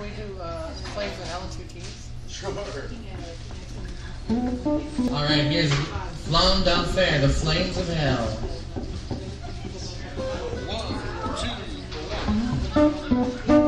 we do flames and LTTs? Sure. All right, here's Flammes d'enfer, the flames of hell. 1, 2, 1.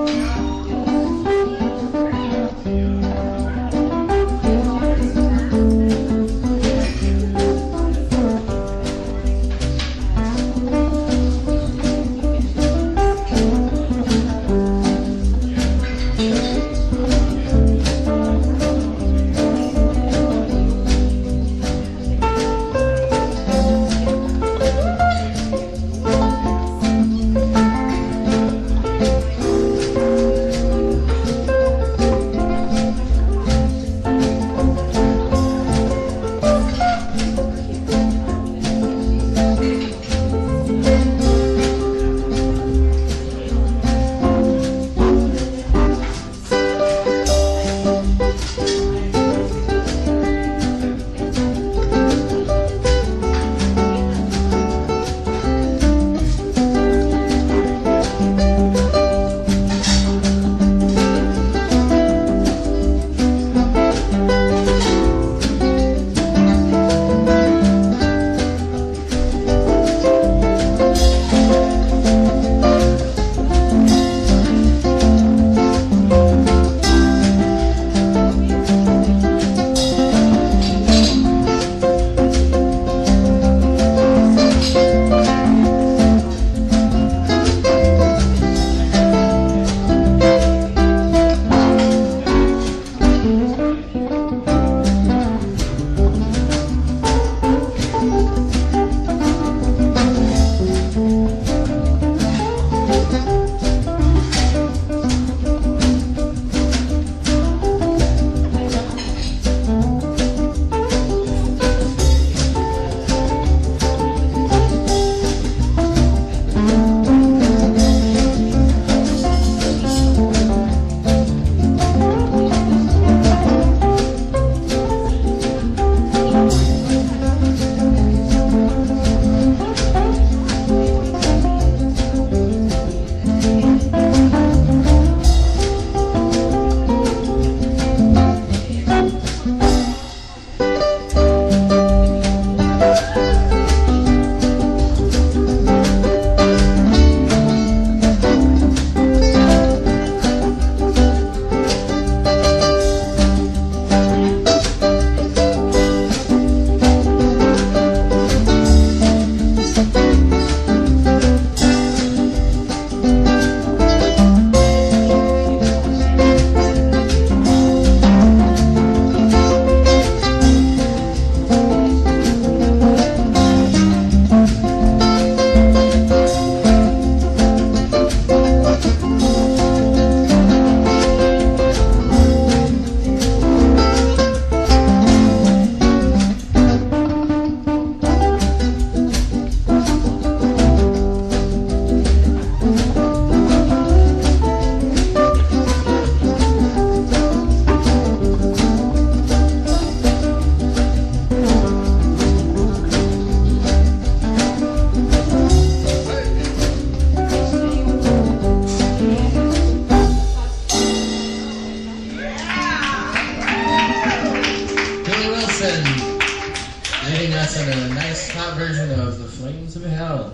Leading us in a nice hot version of The Flames of Hell.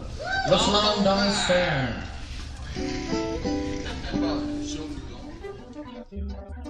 Les flammes d'enfer.